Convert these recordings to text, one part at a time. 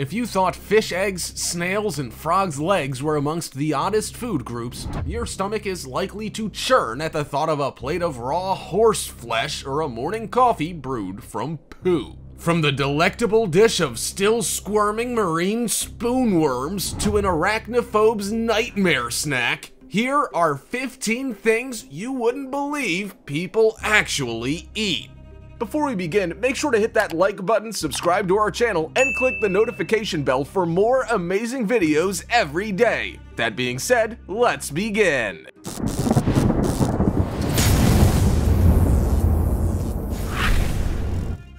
If you thought fish eggs, snails, and frogs' legs were amongst the oddest food groups, your stomach is likely to churn at the thought of a plate of raw horse flesh or a morning coffee brewed from poo. From the delectable dish of still-squirming marine spoonworms to an arachnophobe's nightmare snack, here are 15 things you wouldn't believe people actually eat. Before we begin, make sure to hit that like button, subscribe to our channel, and click the notification bell for more amazing videos every day. That being said, let's begin.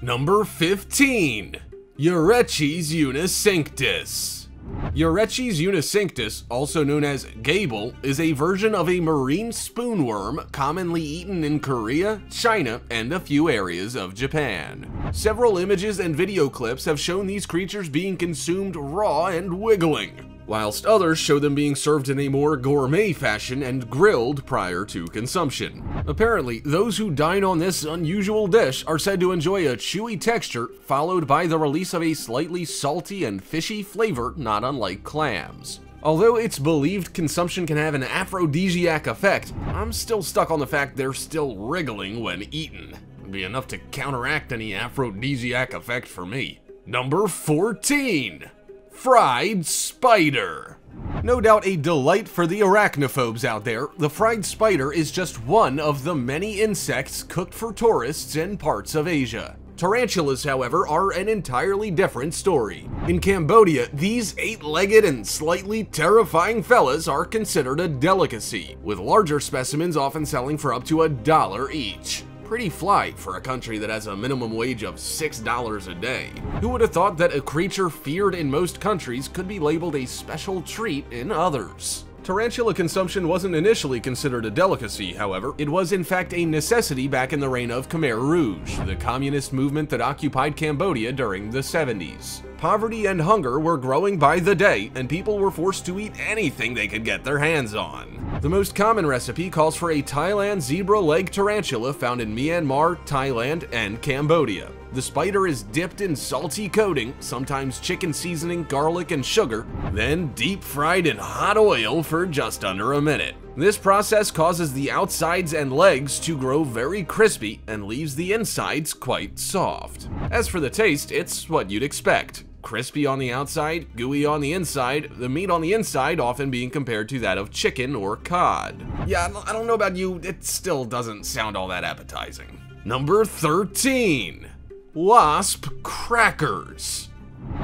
Number 15. Urechis unicinctus. Urechis unicinctus, also known as Gable, is a version of a marine spoonworm commonly eaten in Korea, China, and a few areas of Japan. Several images and video clips have shown these creatures being consumed raw and wiggling, whilst others show them being served in a more gourmet fashion and grilled prior to consumption. Apparently, those who dine on this unusual dish are said to enjoy a chewy texture, followed by the release of a slightly salty and fishy flavor not unlike clams. Although it's believed consumption can have an aphrodisiac effect, I'm still stuck on the fact they're still wriggling when eaten. It'd be enough to counteract any aphrodisiac effect for me. Number 14. Fried spider. No doubt a delight for the arachnophobes out there, the fried spider is just one of the many insects cooked for tourists in parts of Asia. Tarantulas, however, are an entirely different story. In Cambodia, these eight-legged and slightly terrifying fellas are considered a delicacy, with larger specimens often selling for up to $1 each. Pretty fly for a country that has a minimum wage of $6 a day. Who would have thought that a creature feared in most countries could be labeled a special treat in others? Tarantula consumption wasn't initially considered a delicacy, however. It was in fact a necessity back in the reign of Khmer Rouge, the communist movement that occupied Cambodia during the 70s. Poverty and hunger were growing by the day, and people were forced to eat anything they could get their hands on. The most common recipe calls for a Thailand zebra leg tarantula found in Myanmar, Thailand, and Cambodia. The spider is dipped in salty coating, sometimes chicken seasoning, garlic, and sugar, then deep fried in hot oil for just under a minute. This process causes the outsides and legs to grow very crispy and leaves the insides quite soft. As for the taste, it's what you'd expect. Crispy on the outside, gooey on the inside, the meat on the inside often being compared to that of chicken or cod. Yeah, I don't know about you, it still doesn't sound all that appetizing. Number 13. Wasp crackers.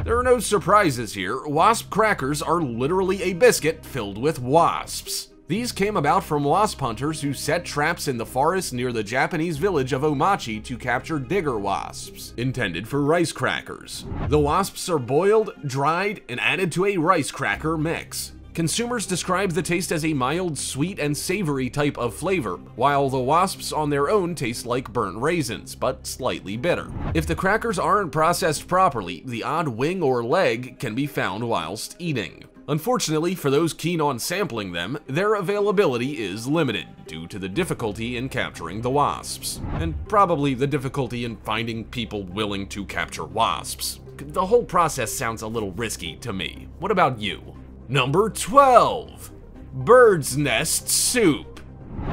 There are no surprises here. Wasp crackers are literally a biscuit filled with wasps. These came about from wasp hunters who set traps in the forest near the Japanese village of Omachi to capture digger wasps, intended for rice crackers. The wasps are boiled, dried, and added to a rice cracker mix. Consumers describe the taste as a mild, sweet, and savory type of flavor, while the wasps on their own taste like burnt raisins, but slightly bitter. If the crackers aren't processed properly, the odd wing or leg can be found whilst eating. Unfortunately, for those keen on sampling them, their availability is limited due to the difficulty in capturing the wasps, and probably the difficulty in finding people willing to capture wasps. The whole process sounds a little risky to me. What about you? Number 12. Bird's nest soup.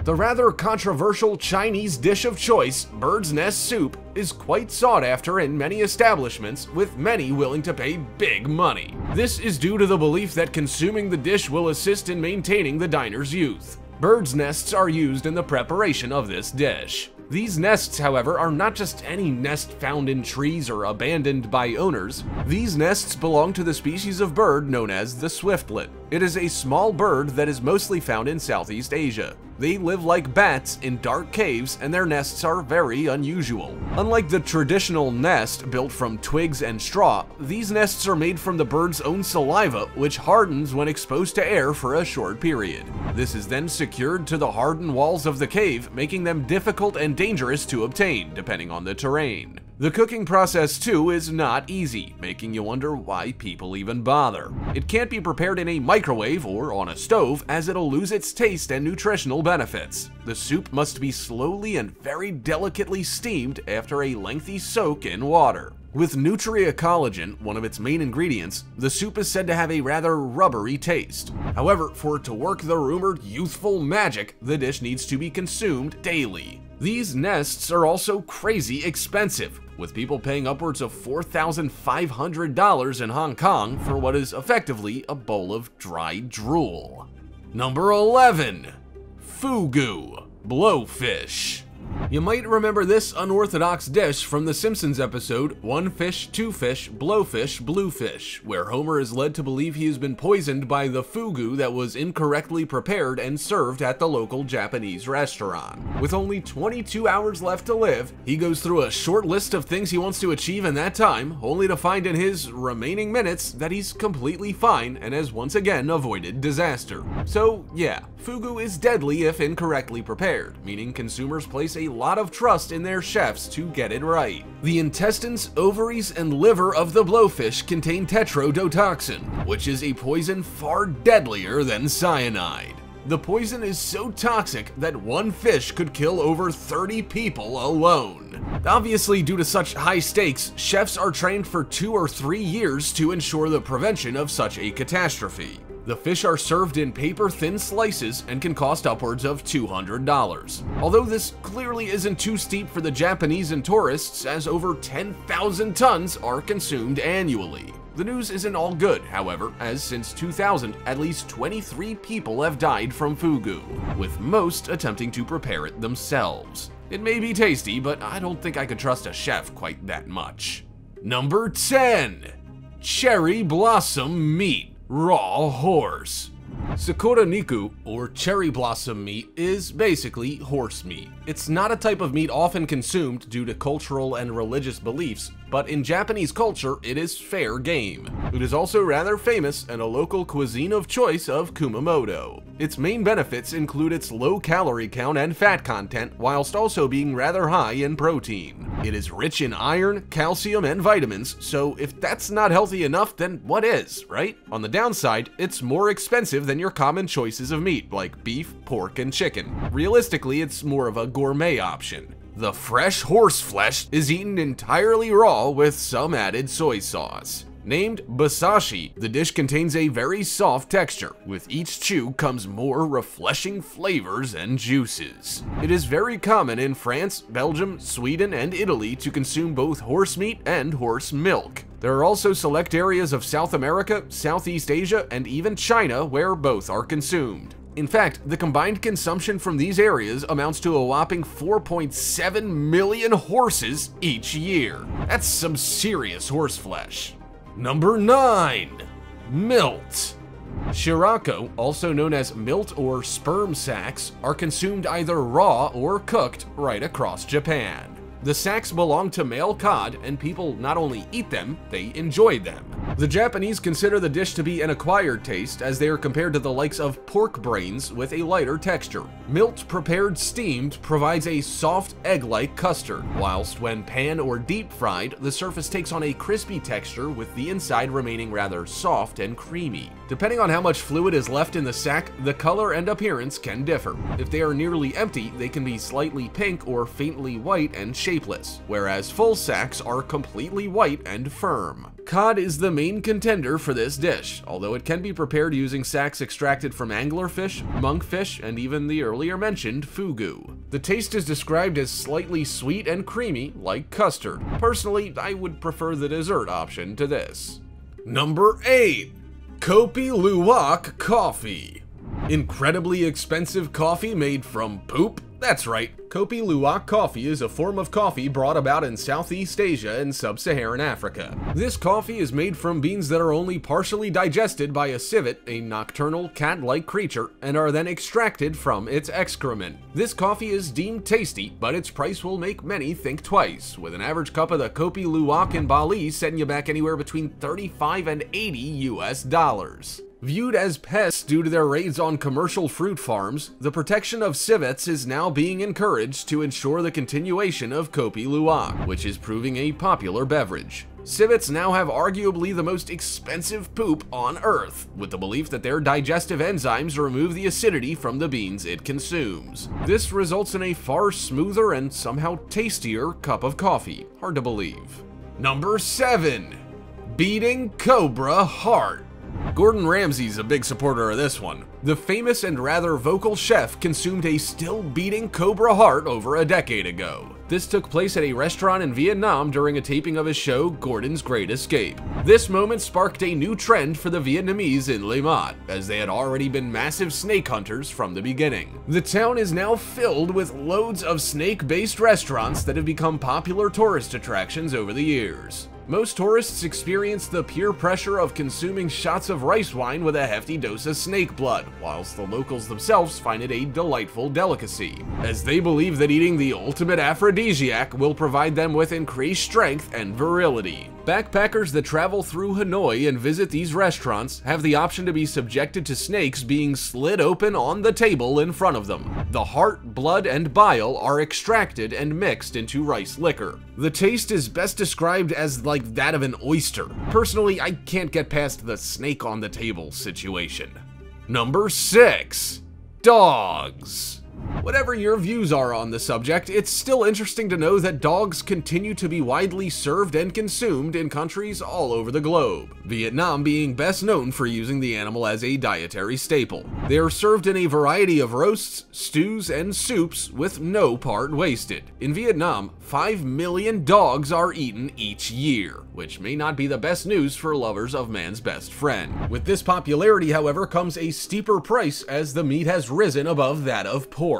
The rather controversial Chinese dish of choice, bird's nest soup, is quite sought after in many establishments, with many willing to pay big money. This is due to the belief that consuming the dish will assist in maintaining the diner's youth. Bird's nests are used in the preparation of this dish. These nests, however, are not just any nest found in trees or abandoned by owners. These nests belong to the species of bird known as the swiftlet. It is a small bird that is mostly found in Southeast Asia. They live like bats in dark caves, and their nests are very unusual. Unlike the traditional nest built from twigs and straw, these nests are made from the bird's own saliva, which hardens when exposed to air for a short period. This is then secured to the hardened walls of the cave, making them difficult and dangerous to obtain, depending on the terrain. The cooking process, too, is not easy, making you wonder why people even bother. It can't be prepared in a microwave or on a stove, as it'll lose its taste and nutritional benefits. The soup must be slowly and very delicately steamed after a lengthy soak in water. With nutria collagen, one of its main ingredients, the soup is said to have a rather rubbery taste. However, for it to work the rumored youthful magic, the dish needs to be consumed daily. These nests are also crazy expensive, with people paying upwards of $4,500 in Hong Kong for what is effectively a bowl of dry drool. Number 11. Fugu, blowfish. You might remember this unorthodox dish from the Simpsons episode, One Fish, Two Fish, Blowfish, Bluefish, where Homer is led to believe he has been poisoned by the fugu that was incorrectly prepared and served at the local Japanese restaurant. With only 22 hours left to live, he goes through a short list of things he wants to achieve in that time, only to find in his remaining minutes that he's completely fine and has once again avoided disaster. So yeah, fugu is deadly if incorrectly prepared, meaning consumers place a lot of trust in their chefs to get it right. The intestines, ovaries, and liver of the blowfish contain tetrodotoxin, which is a poison far deadlier than cyanide. The poison is so toxic that one fish could kill over 30 people alone. Obviously, due to such high stakes, chefs are trained for 2 or 3 years to ensure the prevention of such a catastrophe. The fish are served in paper-thin slices and can cost upwards of $200. Although this clearly isn't too steep for the Japanese and tourists, as over 10,000 tons are consumed annually. The news isn't all good, however, as since 2000, at least 23 people have died from fugu, with most attempting to prepare it themselves. It may be tasty, but I don't think I could trust a chef quite that much. Number 10. Cherry blossom meat. Raw horse. Sakura niku, or cherry blossom meat, is basically horse meat. It's not a type of meat often consumed due to cultural and religious beliefs, but in Japanese culture, it is fair game. It is also rather famous and a local cuisine of choice of Kumamoto. Its main benefits include its low calorie count and fat content, whilst also being rather high in protein. It is rich in iron, calcium, and vitamins, so if that's not healthy enough, then what is, right? On the downside, it's more expensive than your common choices of meat, like beef, pork, and chicken. Realistically, it's more of a gourmet option. The fresh horse flesh is eaten entirely raw with some added soy sauce. Named basashi, the dish contains a very soft texture. With each chew comes more refreshing flavors and juices. It is very common in France, Belgium, Sweden, and Italy to consume both horse meat and horse milk. There are also select areas of South America, Southeast Asia, and even China where both are consumed. In fact, the combined consumption from these areas amounts to a whopping 4.7 million horses each year. That's some serious horse flesh. Number 9. Milt. Shirako, also known as milt or sperm sacks, are consumed either raw or cooked right across Japan. The sacks belong to male cod, and people not only eat them, they enjoy them. The Japanese consider the dish to be an acquired taste, as they are compared to the likes of pork brains with a lighter texture. Milt prepared steamed provides a soft egg-like custard, whilst when pan or deep fried, the surface takes on a crispy texture with the inside remaining rather soft and creamy. Depending on how much fluid is left in the sack, the color and appearance can differ. If they are nearly empty, they can be slightly pink or faintly white and shapeless. Whereas full sacks are completely white and firm. Cod is the main contender for this dish, although it can be prepared using sacks extracted from anglerfish, monkfish, and even the earlier mentioned fugu. The taste is described as slightly sweet and creamy, like custard. Personally, I would prefer the dessert option to this. Number 8. Kopi Luwak coffee. Incredibly expensive coffee made from poop? That's right, Kopi Luwak coffee is a form of coffee brought about in Southeast Asia and Sub-Saharan Africa. This coffee is made from beans that are only partially digested by a civet, a nocturnal cat-like creature, and are then extracted from its excrement. This coffee is deemed tasty, but its price will make many think twice, with an average cup of the Kopi Luwak in Bali setting you back anywhere between $35 and $80. Viewed as pests due to their raids on commercial fruit farms, the protection of civets is now being encouraged to ensure the continuation of Kopi Luwak, which is proving a popular beverage. Civets now have arguably the most expensive poop on Earth, with the belief that their digestive enzymes remove the acidity from the beans it consumes. This results in a far smoother and somehow tastier cup of coffee. Hard to believe. Number 7, beating Cobra Heart. Gordon Ramsay's a big supporter of this one. The famous and rather vocal chef consumed a still-beating cobra heart over a decade ago. This took place at a restaurant in Vietnam during a taping of his show, Gordon's Great Escape. This moment sparked a new trend for the Vietnamese in Le Mat, as they had already been massive snake hunters from the beginning. The town is now filled with loads of snake-based restaurants that have become popular tourist attractions over the years. Most tourists experience the peer pressure of consuming shots of rice wine with a hefty dose of snake blood, whilst the locals themselves find it a delightful delicacy, as they believe that eating the ultimate aphrodisiac will provide them with increased strength and virility. Backpackers that travel through Hanoi and visit these restaurants have the option to be subjected to snakes being slit open on the table in front of them. The heart, blood, and bile are extracted and mixed into rice liquor. The taste is best described as like that of an oyster. Personally, I can't get past the snake on the table situation. Number 6, dogs. Whatever your views are on the subject, it's still interesting to know that dogs continue to be widely served and consumed in countries all over the globe, Vietnam being best known for using the animal as a dietary staple. They are served in a variety of roasts, stews, and soups with no part wasted. In Vietnam, 5 million dogs are eaten each year, which may not be the best news for lovers of man's best friend. With this popularity, however, comes a steeper price as the meat has risen above that of pork.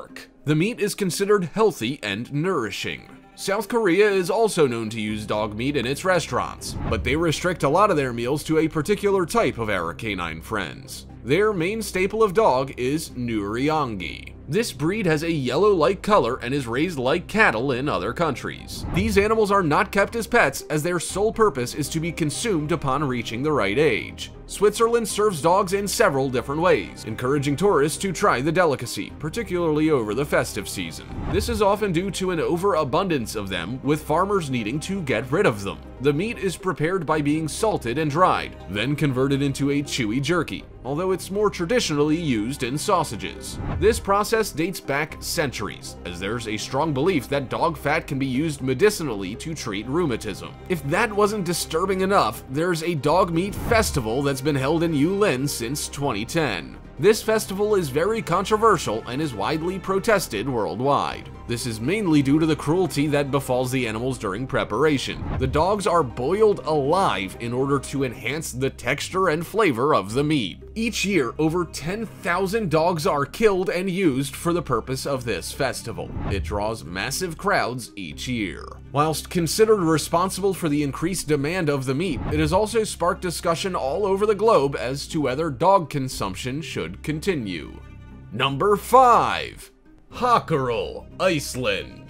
The meat is considered healthy and nourishing. South Korea is also known to use dog meat in its restaurants, but they restrict a lot of their meals to a particular type of our canine friends. Their main staple of dog is Nuryongi. This breed has a yellow-like color and is raised like cattle in other countries. These animals are not kept as pets, as their sole purpose is to be consumed upon reaching the right age. Switzerland serves dogs in several different ways, encouraging tourists to try the delicacy, particularly over the festive season. This is often due to an overabundance of them, with farmers needing to get rid of them. The meat is prepared by being salted and dried, then converted into a chewy jerky, although it's more traditionally used in sausages. This process dates back centuries, as there's a strong belief that dog fat can be used medicinally to treat rheumatism. If that wasn't disturbing enough, there's a dog meat festival that's been held in Yulin since 2010. This festival is very controversial and is widely protested worldwide. This is mainly due to the cruelty that befalls the animals during preparation. The dogs are boiled alive in order to enhance the texture and flavor of the meat. Each year, over 10,000 dogs are killed and used for the purpose of this festival. It draws massive crowds each year. Whilst considered responsible for the increased demand of the meat, it has also sparked discussion all over the globe as to whether dog consumption should continue. Number 5. Hákarl, Iceland.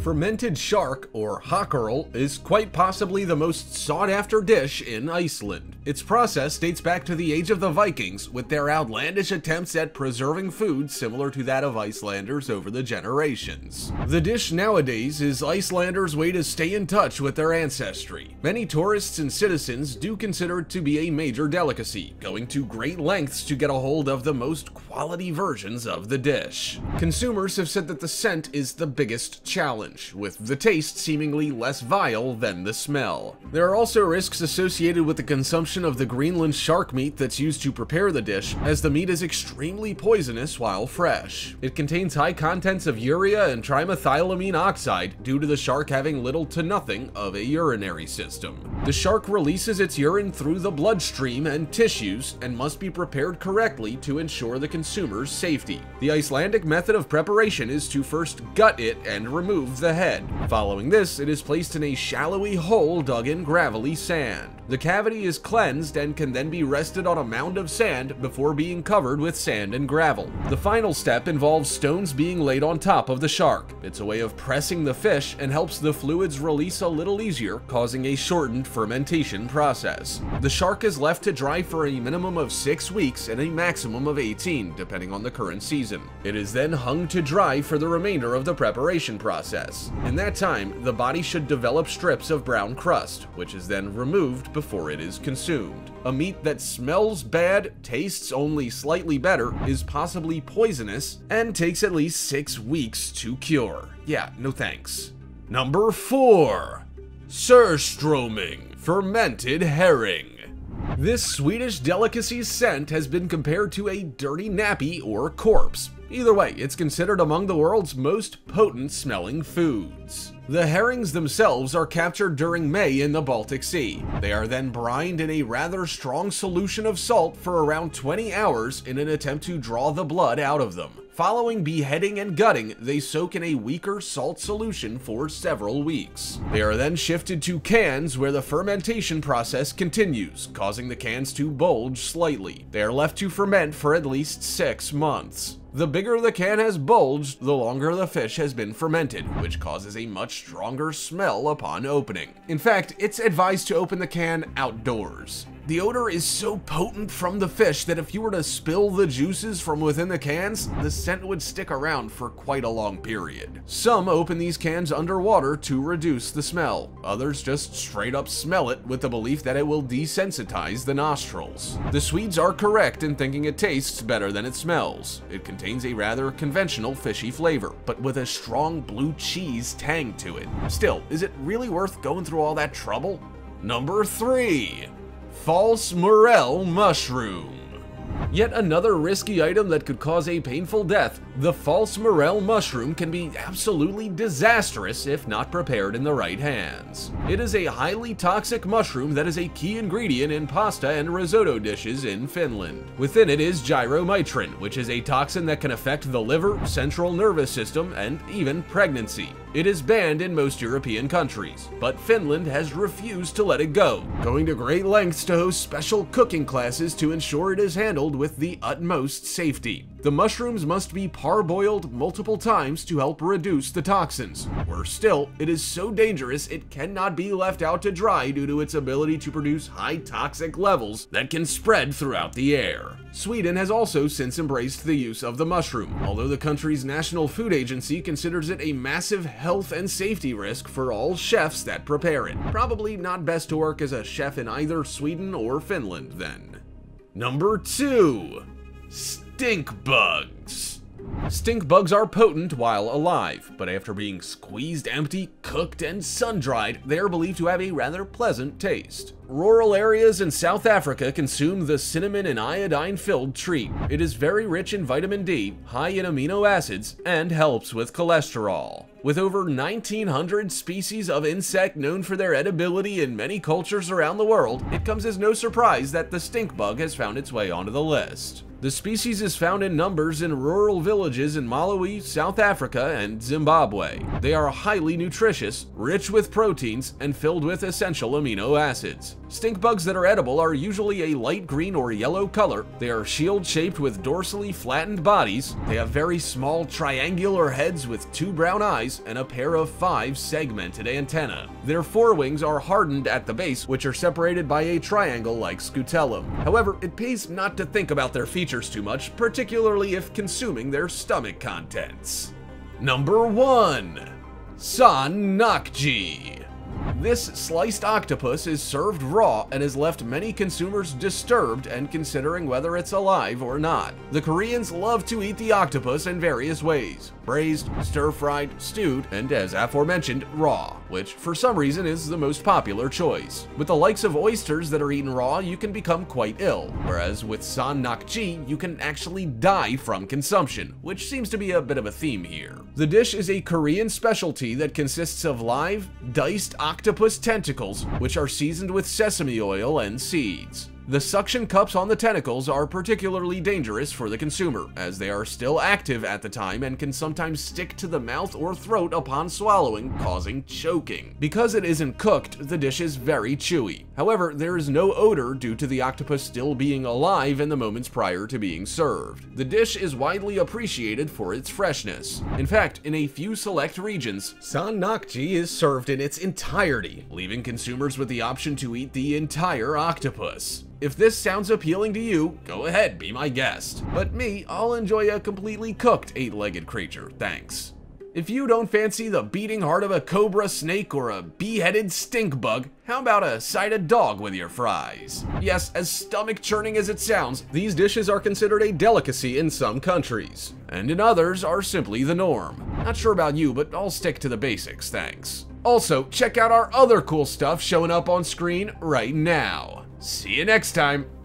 Fermented shark, or hákarl, is quite possibly the most sought-after dish in Iceland. Its process dates back to the age of the Vikings, with their outlandish attempts at preserving food similar to that of Icelanders over the generations. The dish nowadays is Icelanders' way to stay in touch with their ancestry. Many tourists and citizens do consider it to be a major delicacy, going to great lengths to get a hold of the most quality versions of the dish. Consumers have said that the scent is the biggest challenge, with the taste seemingly less vile than the smell. There are also risks associated with the consumption of the Greenland shark meat that's used to prepare the dish, as the meat is extremely poisonous while fresh. It contains high contents of urea and trimethylamine oxide due to the shark having little to nothing of a urinary system. The shark releases its urine through the bloodstream and tissues and must be prepared correctly to ensure the consumer's safety. The Icelandic method of preparation is to first gut it and remove the head. Following this, it is placed in a shallowy hole dug in gravelly sand. The cavity is cleansed and can then be rested on a mound of sand before being covered with sand and gravel. The final step involves stones being laid on top of the shark. It's a way of pressing the fish and helps the fluids release a little easier, causing a shortened fermentation process. The shark is left to dry for a minimum of 6 weeks and a maximum of 18, depending on the current season. It is then hung to dry for the remainder of the preparation process. In that time, the body should develop strips of brown crust, which is then removed before it is consumed. A meat that smells bad, tastes only slightly better, is possibly poisonous, and takes at least 6 weeks to cure. Yeah, no thanks. Number 4. Surströmming, fermented herring. This Swedish delicacy's scent has been compared to a dirty nappy or corpse. Either way, it's considered among the world's most potent smelling foods. The herrings themselves are captured during May in the Baltic Sea. They are then brined in a rather strong solution of salt for around 20 hours in an attempt to draw the blood out of them. Following beheading and gutting, they soak in a weaker salt solution for several weeks. They are then shifted to cans where the fermentation process continues, causing the cans to bulge slightly. They are left to ferment for at least 6 months. The bigger the can has bulged, the longer the fish has been fermented, which causes a much stronger smell upon opening. In fact, it's advised to open the can outdoors. The odor is so potent from the fish that if you were to spill the juices from within the cans, the scent would stick around for quite a long period. Some open these cans underwater to reduce the smell. Others just straight up smell it with the belief that it will desensitize the nostrils. The Swedes are correct in thinking it tastes better than it smells. It contains a rather conventional fishy flavor, but with a strong blue cheese tang to it. Still, is it really worth going through all that trouble? Number 3. False Morel Mushroom. Yet another risky item that could cause a painful death, the false morel mushroom can be absolutely disastrous if not prepared in the right hands. It is a highly toxic mushroom that is a key ingredient in pasta and risotto dishes in Finland. Within it is gyromitrin, which is a toxin that can affect the liver, central nervous system, and even pregnancy. It is banned in most European countries, but Finland has refused to let it go, going to great lengths to host special cooking classes to ensure it is handled with the utmost safety. The mushrooms must be parboiled multiple times to help reduce the toxins. Worse still, it is so dangerous it cannot be left out to dry due to its ability to produce high toxic levels that can spread throughout the air. Sweden has also since embraced the use of the mushroom, although the country's National Food Agency considers it a massive health and safety risk for all chefs that prepare it. Probably not best to work as a chef in either Sweden or Finland, then. Number 2. Stink bugs. Stink bugs are potent while alive, but after being squeezed empty, cooked, and sun-dried, they are believed to have a rather pleasant taste. Rural areas in South Africa consume the cinnamon and iodine-filled treat. It is very rich in vitamin D, high in amino acids, and helps with cholesterol. With over 1,900 species of insect known for their edibility in many cultures around the world, it comes as no surprise that the stink bug has found its way onto the list. The species is found in numbers in rural villages in Malawi, South Africa, and Zimbabwe. They are highly nutritious, rich with proteins, and filled with essential amino acids. Stink bugs that are edible are usually a light green or yellow color. They are shield-shaped with dorsally flattened bodies. They have very small triangular heads with 2 brown eyes and a pair of 5 segmented antennae. Their forewings are hardened at the base, which are separated by a triangle-like scutellum. However, it pays not to think about their features too much, particularly if consuming their stomach contents. Number 1. San Nakji. This sliced octopus is served raw and has left many consumers disturbed and considering whether it's alive or not. The Koreans love to eat the octopus in various ways: braised, stir-fried, stewed, and as aforementioned, raw, which for some reason is the most popular choice. With the likes of oysters that are eaten raw, you can become quite ill, whereas with San Nakji, you can actually die from consumption, which seems to be a bit of a theme here. The dish is a Korean specialty that consists of live, diced octopus tentacles, which are seasoned with sesame oil and seeds. The suction cups on the tentacles are particularly dangerous for the consumer, as they are still active at the time and can sometimes stick to the mouth or throat upon swallowing, causing choking. Because it isn't cooked, the dish is very chewy. However, there is no odor due to the octopus still being alive in the moments prior to being served. The dish is widely appreciated for its freshness. In fact, in a few select regions, San Nakji is served in its entirety, leaving consumers with the option to eat the entire octopus. If this sounds appealing to you, go ahead, be my guest. But me, I'll enjoy a completely cooked 8-legged creature, thanks. If you don't fancy the beating heart of a cobra snake or a beheaded stink bug, how about a side of dog with your fries? Yes, as stomach-churning as it sounds, these dishes are considered a delicacy in some countries, and in others are simply the norm. Not sure about you, but I'll stick to the basics, thanks. Also, check out our other cool stuff showing up on screen right now. See you next time.